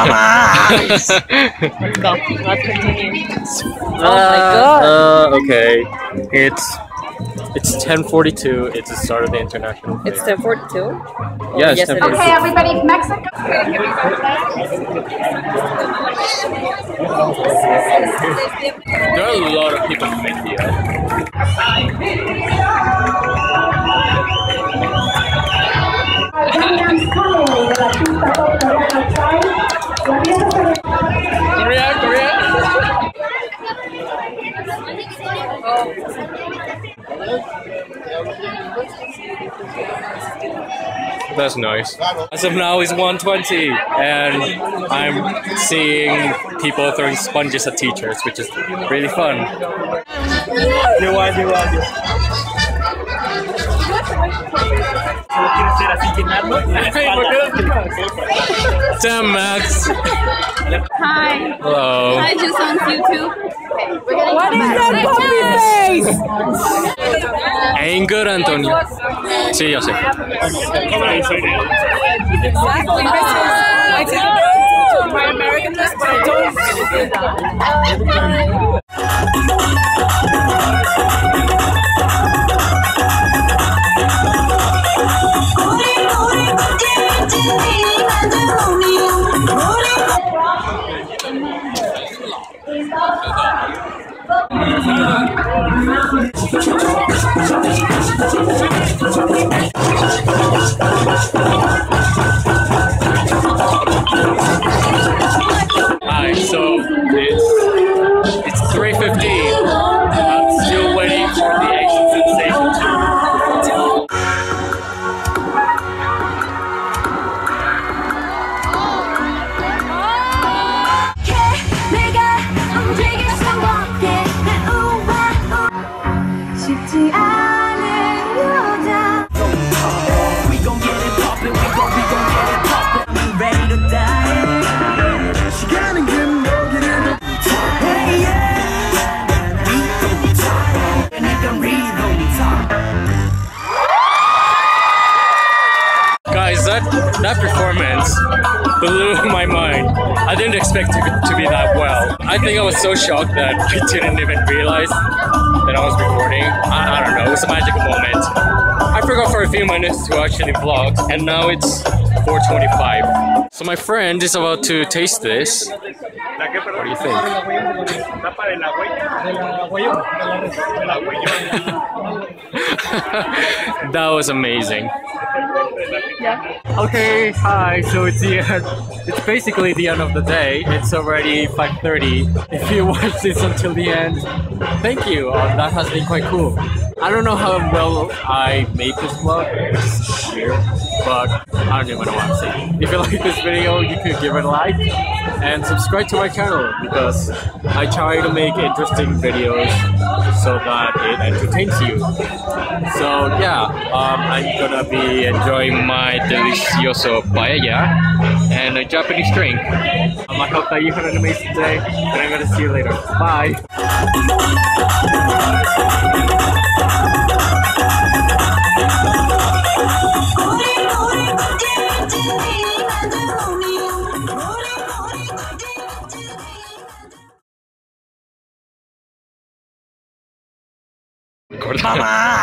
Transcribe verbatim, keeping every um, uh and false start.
Compromise! Let's go. Let's continue. Oh uh, my god. Uh, okay. It's it's ten forty-two. It's the start of the international break. It's ten forty-two? Yes, yes, ten forty-two. Okay, everybody, Mexico. There are a lot of people from India. Korea, Korea. That's nice. As of now, it's one twenty, and I'm seeing people throwing sponges at teachers, which is really fun. You want, you want, you want. Damn, Max. Hi. Hello. Hi, just on YouTube. What is that place? Ain't good, Antonia. Sí, yo sé. Hi, so it's it's three fifteen. I'm still waiting for the action sensation . That performance blew my mind. I didn't expect it to be that well. I think I was so shocked that I didn't even realize that I was recording. I, I don't know, it was a magical moment. I forgot for a few minutes to actually vlog, and now it's four twenty-five. So my friend is about to taste this. What do you think? That was amazing. Yeah. Okay, hi, so it's the end. It's basically the end of the day. It's already five thirty. If you watch this until the end, thank you. Uh, that has been quite cool. I don't know how well I made this vlog, which is weird, but I don't even know what I'm saying. If you like this video, you could give it a like and subscribe to my channel, because I try to make interesting videos so that it entertains you. So yeah, um, I'm gonna be enjoying my delicioso paella and a Japanese drink. Um, I hope that you had an amazing day, and I'm gonna see you later. Bye! Mamá.